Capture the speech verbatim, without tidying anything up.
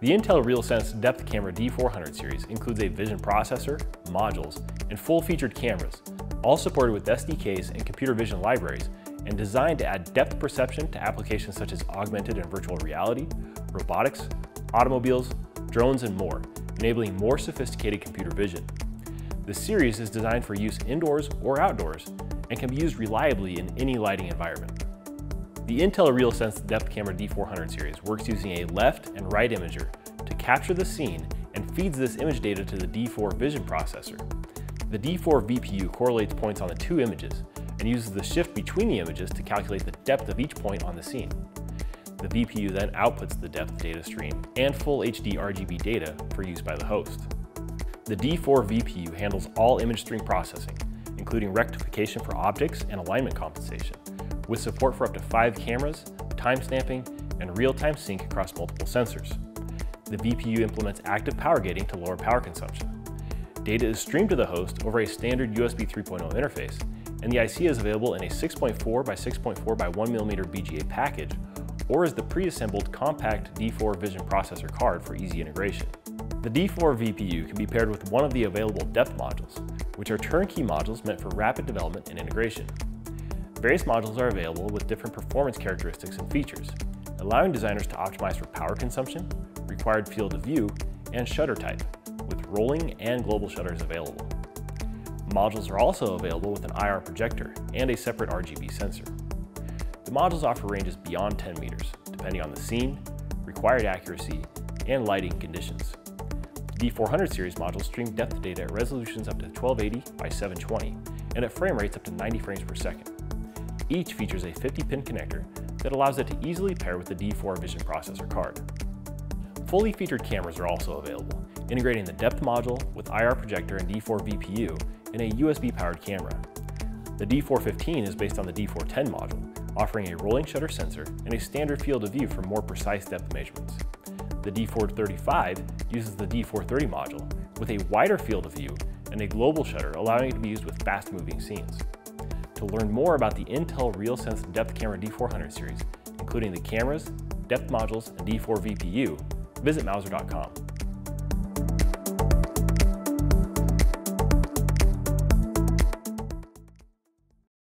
The Intel RealSense Depth Camera D four hundred series includes a vision processor, modules, and full-featured cameras, all supported with S D Ks and computer vision libraries, and designed to add depth perception to applications such as augmented and virtual reality, robotics, automobiles, drones, and more, enabling more sophisticated computer vision. The series is designed for use indoors or outdoors and can be used reliably in any lighting environment. The Intel RealSense Depth Camera D four hundred series works using a left and right imager to capture the scene and feeds this image data to the D four vision processor. The D four V P U correlates points on the two images and uses the shift between the images to calculate the depth of each point on the scene. The V P U then outputs the depth data stream and full H D R G B data for use by the host. The D four V P U handles all image stream processing, including rectification for optics and alignment compensation, with support for up to five cameras, time stamping, and real-time sync across multiple sensors. The V P U implements active power gating to lower power consumption. Data is streamed to the host over a standard U S B three point oh interface, and the I C is available in a six point four by six point four by one millimeter B G A package, or as the pre-assembled compact D four vision processor card for easy integration. The D four V P U can be paired with one of the available depth modules, which are turnkey modules meant for rapid development and integration. Various modules are available with different performance characteristics and features, allowing designers to optimize for power consumption, required field of view, and shutter type, with rolling and global shutters available. Modules are also available with an I R projector and a separate R G B sensor. The modules offer ranges beyond ten meters, depending on the scene, required accuracy, and lighting conditions. The D four hundred series modules stream depth data at resolutions up to twelve eighty by seven twenty and at frame rates up to ninety frames per second. Each features a fifty pin connector that allows it to easily pair with the D four vision processor card. Fully featured cameras are also available, integrating the depth module with I R projector and D four V P U in a U S B-powered camera. The D four fifteen is based on the D four ten module, offering a rolling shutter sensor and a standard field of view for more precise depth measurements. The D four thirty-five uses the D four thirty module with a wider field of view and a global shutter, allowing it to be used with fast-moving scenes. To learn more about the Intel RealSense Depth Camera D four hundred series, including the cameras, depth modules, and D four V P U, visit Mouser dot com.